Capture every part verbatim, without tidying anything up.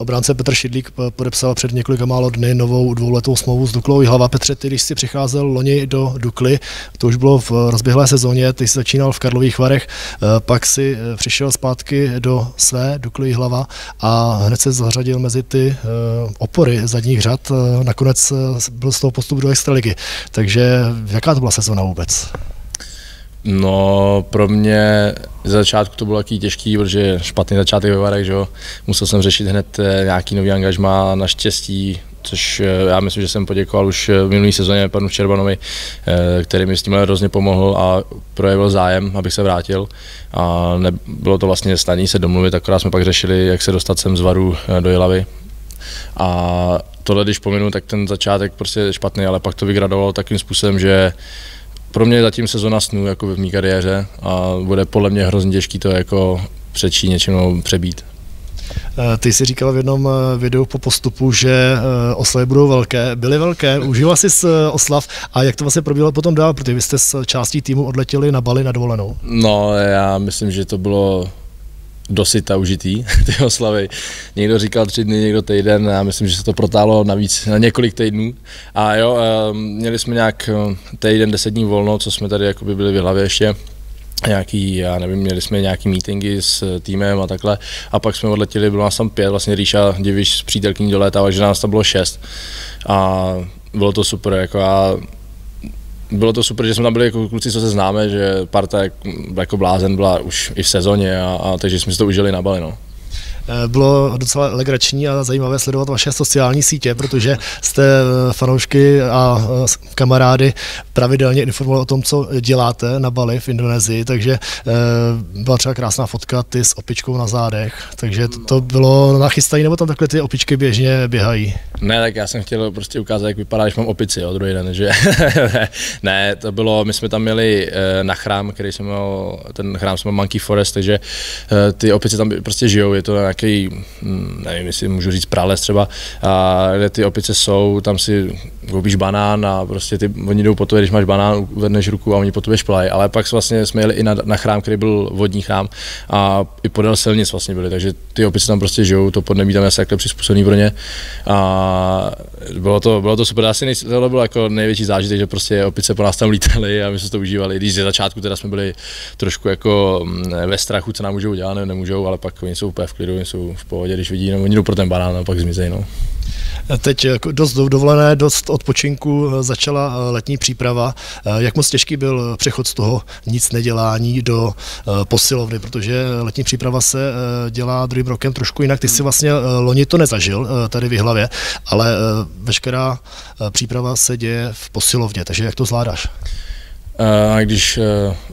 Obránce Petr Šidlík podepsal před několika málo dny novou dvouletou smlouvu s Duklou Jihlava. Petře, ty, když jsi přicházel loni do Dukly, to už bylo v rozběhlé sezóně, ty jsi začínal v Karlových Varech, pak si přišel zpátky do své Dukly Jihlava a hned se zařadil mezi ty opory zadních řad. Nakonec byl z toho postup do extraligy. Takže jaká to byla sezóna vůbec? No, pro mě ze začátku to bylo taky těžký, protože špatný začátek ve Varech, že jo. Musel jsem řešit hned nějaký nový angažmá, naštěstí, což já myslím, že jsem poděkoval už v minulý sezóně panu Červanovi, který mi s tímhle hrozně pomohl a projevil zájem, abych se vrátil. A nebylo to vlastně snadné se domluvit, akorát jsme pak řešili, jak se dostat sem z Varů do Jihlavy. A tohle, když pominu, tak ten začátek prostě je špatný, ale pak to vygradovalo takým způsobem, že pro mě je zatím sezona snů jako v mý kariéře a bude podle mě hrozně těžký to jako přečít něčím, přebít. Ty jsi říkal v jednom videu po postupu, že oslavy budou velké, byly velké, užíval jsi z oslav a jak to vlastně probíhalo potom dál, protože vy jste s částí týmu odletěli na Bali na dovolenou. No, já myslím, že to bylo dosyta užitý, ty oslavy. Někdo říkal tři dny, někdo týden, já myslím, že se to protáhlo navíc na několik týdnů. A jo, měli jsme nějak týden, deset dní volno, co jsme tady jakoby byli v Jihlavě ještě. Nějaký, já nevím, měli jsme nějaký meetingy s týmem a takhle. A pak jsme odletěli, bylo nás tam pět, vlastně Ríša Diviš s přítelkyní dolétala, že nás tam bylo šest. A bylo to super, jako já, bylo to super, že jsme tam byli jako kluci, co se známe, že parta jako blázen byla už i v sezóně, a, a takže jsme si to užili na Bali. No. Bylo docela legrační a zajímavé sledovat vaše sociální sítě, protože jste fanoušky a kamarády pravidelně informovali o tom, co děláte na Bali v Indonésii, takže byla třeba krásná fotka ty s opičkou na zádech, takže to bylo nachystají, nebo tam takhle ty opičky běžně běhají? Ne, tak já jsem chtěl prostě ukázat, jak vypadá, když mám opici, jo, druhý den, že ne, to bylo, my jsme tam měli na chrám, který jsme měl, ten chrám jsme měl Monkey Forest, takže ty opice tam prostě žijou, je to nějaký, nevím, jestli můžu říct prales třeba, a kde ty opice jsou, tam si koupíš banán a prostě ty, oni jdou po tobě, když máš banán, vedneš ruku a oni po tobě šplhají, ale pak vlastně jsme jeli i na, na chrám, který byl vodní chrám a i podél silnic vlastně byly, takže ty opice tam prostě žijou, to podnebí tam je asi takhle přizpůsobený pro ně a bylo to, bylo to super, asi nej, tohle byl jako největší zážitek, že prostě opice po nás tam lítaly a my jsme to užívali, když ze začátku teda jsme byli trošku jako ve strachu, co nám můžou dělat, ne, nemůžou, ale pak oni jsou úplně v klidu, jsou v pohodě, když vidí, no, oni jdou pro ten banán a pak zmizejí. No. Teď dost dovolené, dost odpočinku, začala letní příprava. Jak moc těžký byl přechod z toho nic nedělání do posilovny, protože letní příprava se dělá druhým rokem trošku jinak. Ty si vlastně loni to nezažil tady v Jihlavě, ale veškerá příprava se děje v posilovně, takže jak to zvládáš? A když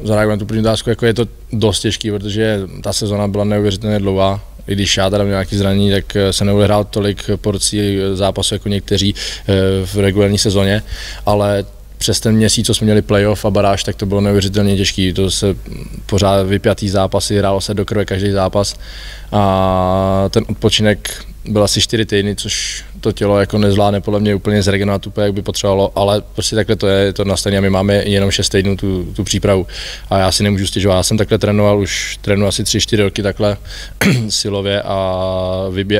zareagujeme tu první otázku, jako je to dost těžký, protože ta sezona byla neuvěřitelně dlouhá. I když já teda měl nějaký zranění, tak jsem neodehrál tolik porcí zápasů jako někteří v regulární sezóně, ale přes ten měsíc, co jsme měli playoff a baráž, tak to bylo neuvěřitelně těžké. To se pořád vypjatý zápasy, hrálo se do krve každý zápas a ten odpočinek byl asi čtyři týdny, což to tělo jako nezvládne podle mě úplně zregenerovat úplně, jak by potřebovalo, ale prostě takhle to je, to na stejně, my máme jenom šest týdnů tu, tu přípravu a já si nemůžu stěžovat, já jsem takhle trénoval, už trénu asi tři čtyři roky takhle silově a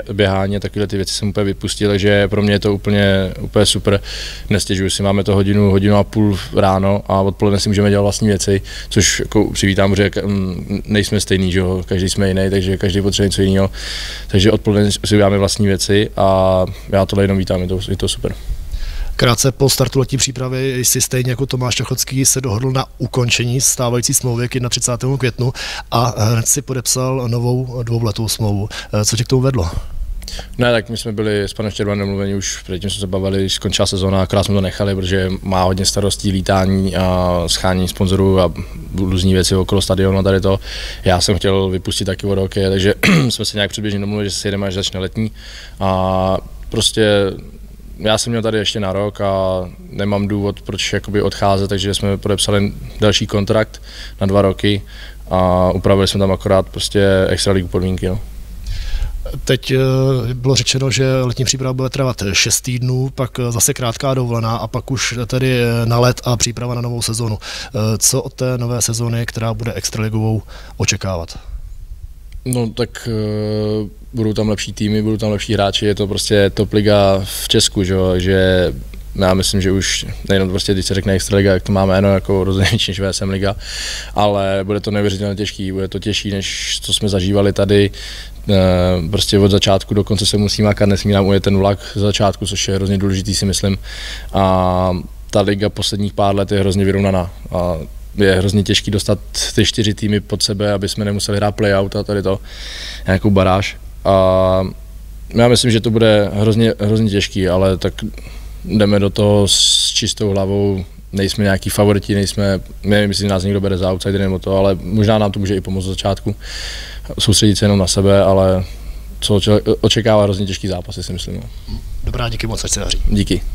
vyběhání, takové ty věci jsem úplně vypustil, takže pro mě je to úplně, úplně super, nestěžuju si, máme to hodinu, hodinu a půl ráno a odpoledne si můžeme dělat vlastní věci, což jako přivítám, že nejsme stejný, že jo, každý jsme jiný, takže každý potřebuje něco jiného, takže odpoledne si děláme vlastní věci a já tohle jenom vítám, je to, je to super. Krátce po startu letní přípravy jsi stejně jako Tomáš Čochocký se dohodl na ukončení stávající smlouvy k třicátému prvnímu květnu a hned si podepsal novou dvouletou smlouvu. Co tě k tomu vedlo? Ne, tak my jsme byli s panem Štěrbanem domluveni, už předtím jsme se bavili, když skončila sezóna, akorát jsme to nechali, protože má hodně starostí, lítání a schání sponzorů a různé věci okolo stadionu a tady to. Já jsem chtěl vypustit taky o roky, takže jsme se nějak předběžně domluvili, že se jedeme, až začne letní. A prostě já jsem měl tady ještě na rok a nemám důvod, proč jakoby odcházet, takže jsme podepsali další kontrakt na dva roky a upravili jsme tam akorát prostě extraligu podmínky. No. Teď bylo řečeno, že letní příprava bude trvat šest týdnů, pak zase krátká dovolená a pak už tady na let a příprava na novou sezonu. Co od té nové sezony, která bude extraligovou, očekávat? No tak uh, budou tam lepší týmy, budou tam lepší hráči, je to prostě top liga v Česku, že, že já myslím, že už nejenom prostě, když se řekne extraliga, jak to máme jméno, jako rozhodně než V S M liga, ale bude to neuvěřitelně těžký, bude to těžší, než co jsme zažívali tady. Prostě od začátku do konce se musí makat, nesmí nám ujet ten vlak z začátku, což je hrozně důležitý, si myslím. A ta liga posledních pár let je hrozně vyrovnaná. A je hrozně těžký dostat ty čtyři týmy pod sebe, aby jsme nemuseli hrát playout a tady to, nějakou baráž. A já myslím, že to bude hrozně, hrozně těžký, ale tak jdeme do toho s čistou hlavou, nejsme nějaký favoriti, nejsme, nevím, jestli nás někdo bere za outsider nebo to, ale možná nám to může i pomoct od začátku, soustředit se jenom na sebe, ale co očekává hrozně těžký zápas, si myslím. Dobrá, díky moc, ať se daří. Díky.